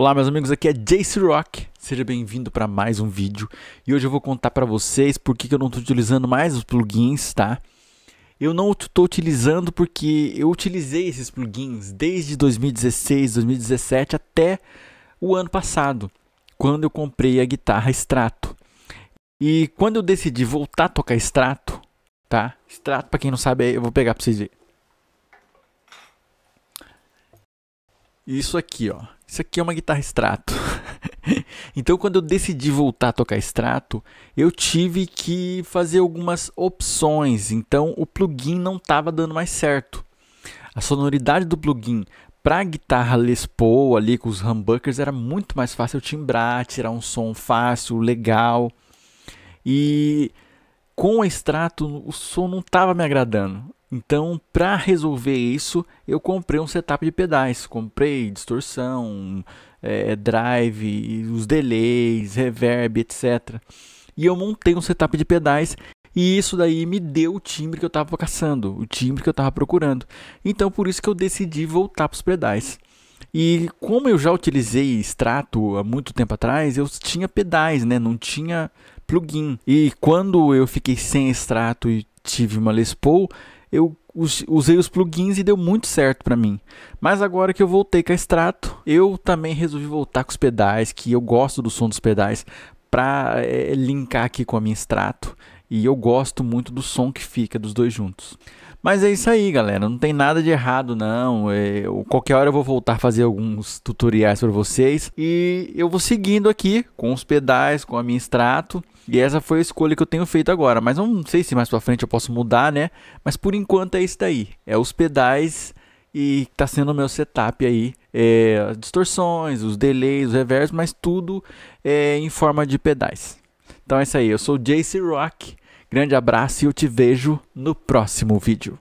Olá meus amigos, aqui é JC Rock, seja bem-vindo para mais um vídeo. E hoje eu vou contar para vocês por que eu não estou utilizando mais os plugins, tá? Eu não estou utilizando porque eu utilizei esses plugins desde 2016, 2017 até o ano passado, quando eu comprei a guitarra Strato. E quando eu decidi voltar a tocar Strato, tá? Strato, para quem não sabe, eu vou pegar para vocês verem. Isso aqui, ó. Isso aqui é uma guitarra Strato. Então, quando eu decidi voltar a tocar Strato, eu tive que fazer algumas opções. Então, o plugin não estava dando mais certo. A sonoridade do plugin para a guitarra Les Paul, ali com os humbuckers, era muito mais fácil timbrar, tirar um som fácil, legal. E com a Strato, o som não estava me agradando. Então, para resolver isso, eu comprei um setup de pedais. Comprei distorção, drive, os delays, reverb, etc. E eu montei um setup de pedais e isso daí me deu o timbre que eu estava caçando, o timbre que eu estava procurando. Então, por isso que eu decidi voltar para os pedais. E como eu já utilizei Strato há muito tempo atrás, eu tinha pedais, né? Não tinha plugin. E quando eu fiquei sem Strato e tive uma Les Paul, eu usei os plugins e deu muito certo para mim. Mas agora que eu voltei com a Strato, eu também resolvi voltar com os pedais, que eu gosto do som dos pedais, para linkar aqui com a minha Strato. E eu gosto muito do som que fica dos dois juntos. Mas é isso aí, galera. Não tem nada de errado, não. Qualquer hora eu vou voltar a fazer alguns tutoriais para vocês. E eu vou seguindo aqui com os pedais, com a minha Strato. E essa foi a escolha que eu tenho feito agora. Mas não sei se mais para frente eu posso mudar, né? Mas por enquanto é isso daí. É os pedais e tá sendo o meu setup aí. As distorções, os delays, os reverbs, mas tudo em forma de pedais. Então é isso aí, eu sou o JC Rock, grande abraço e eu te vejo no próximo vídeo.